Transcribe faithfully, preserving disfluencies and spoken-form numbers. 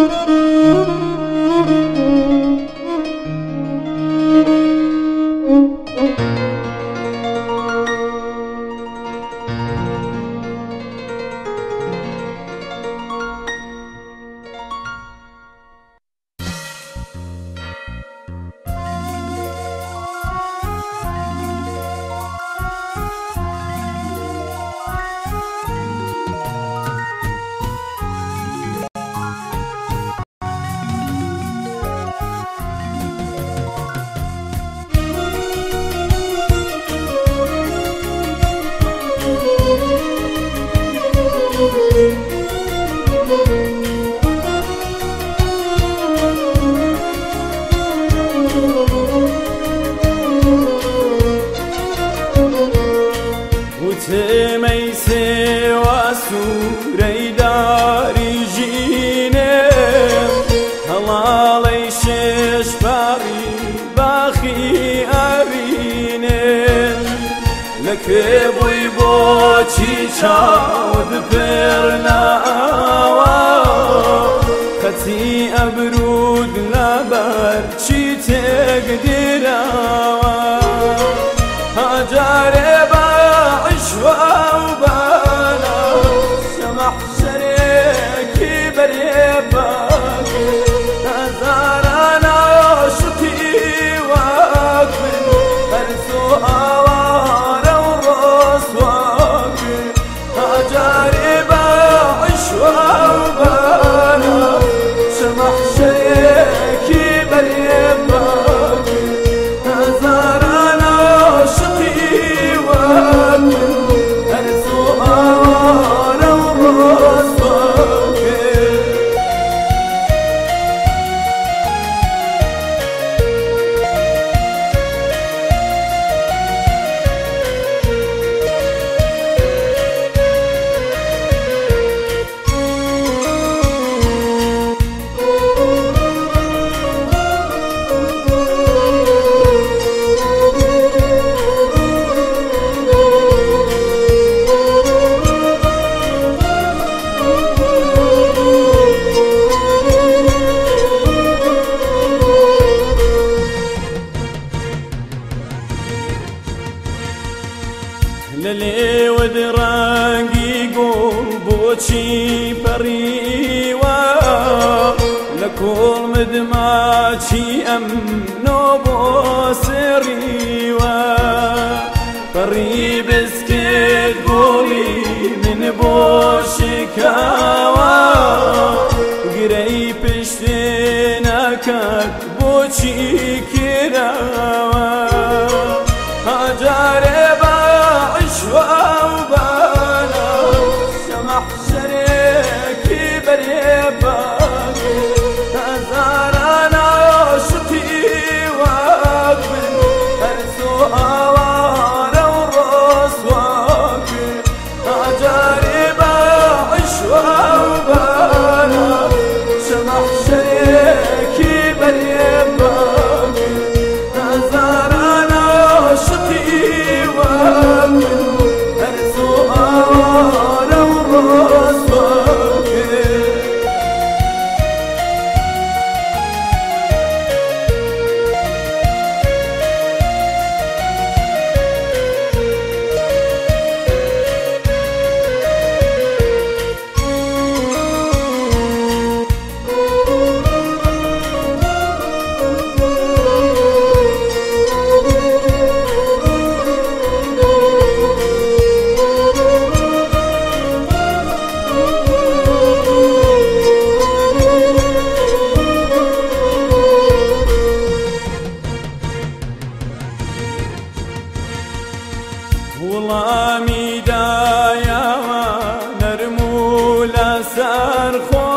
والله ميدايا ونرمو لسر خو